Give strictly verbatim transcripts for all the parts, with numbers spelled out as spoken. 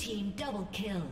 Team double kill.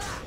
Ha!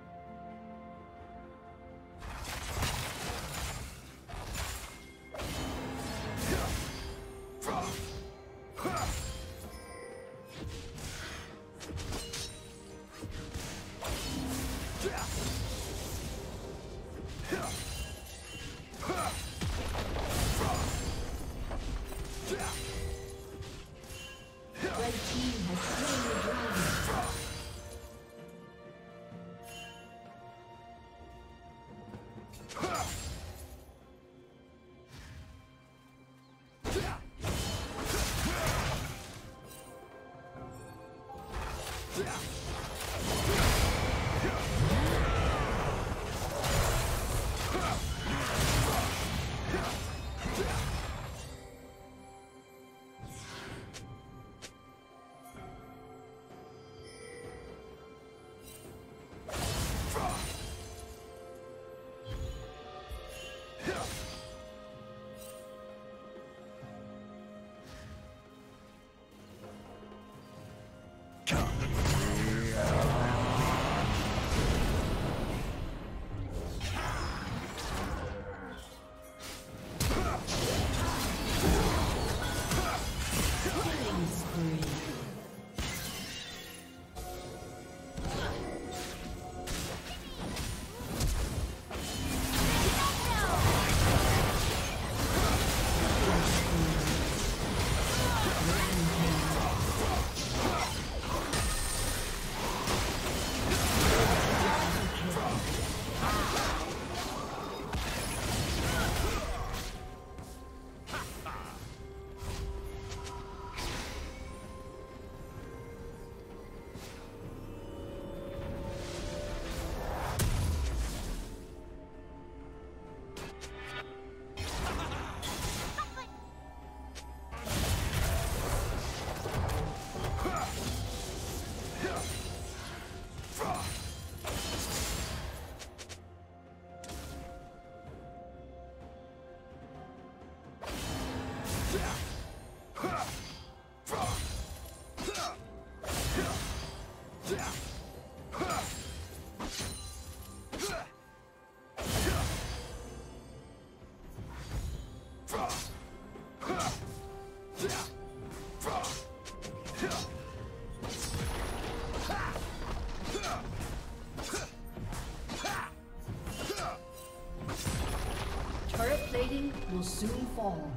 Will soon fall.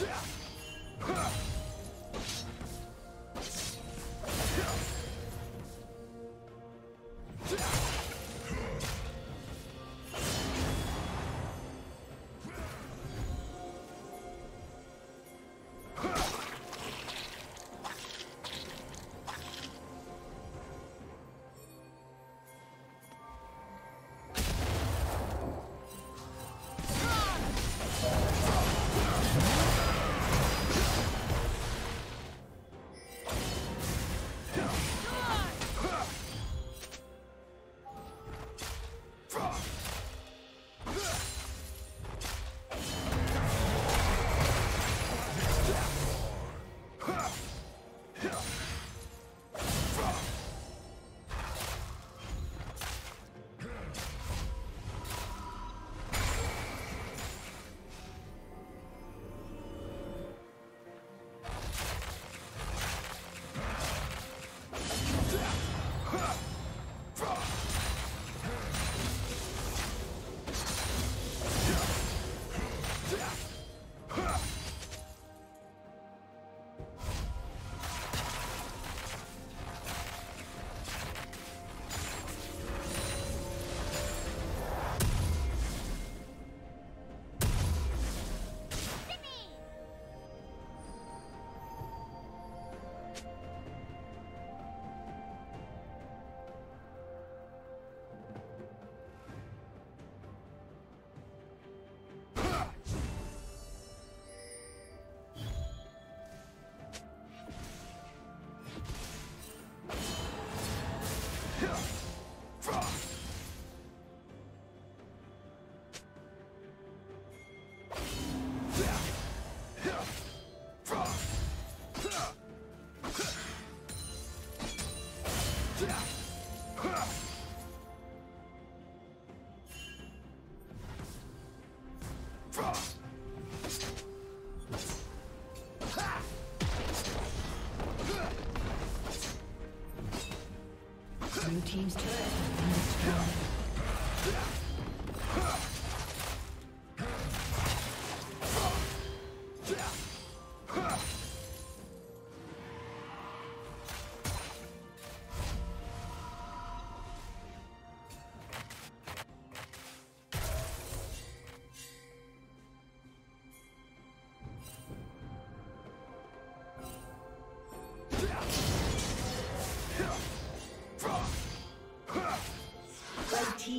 No! team's turret has been destroyed.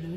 Blue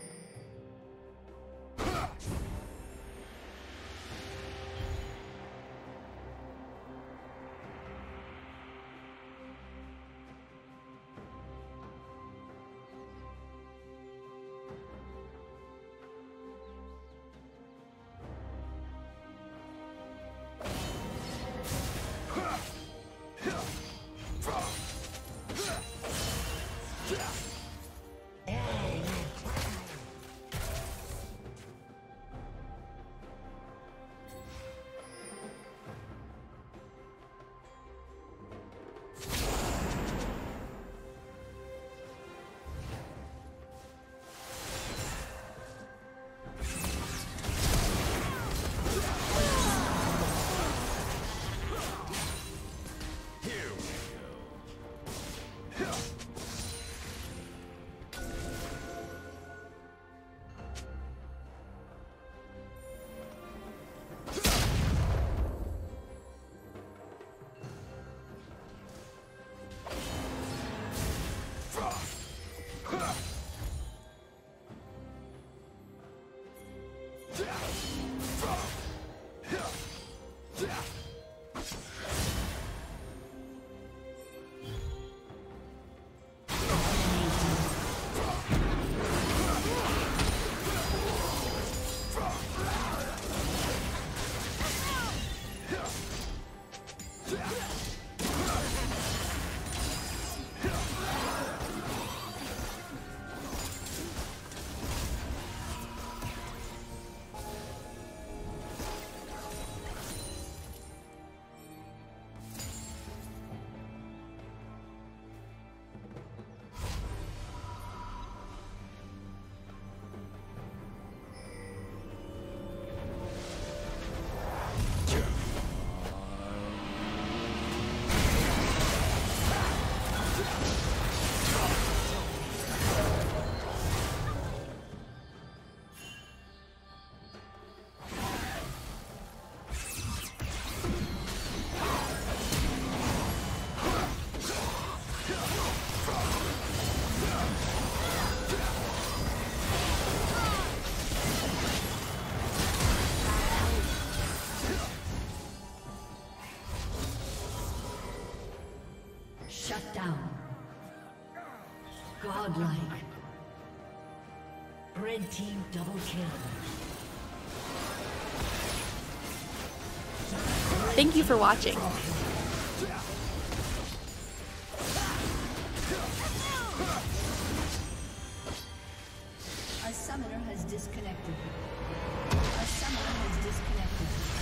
Shut down. Godlike. Red team double kill. Thank you for watching. A summoner has disconnected. A summoner has disconnected.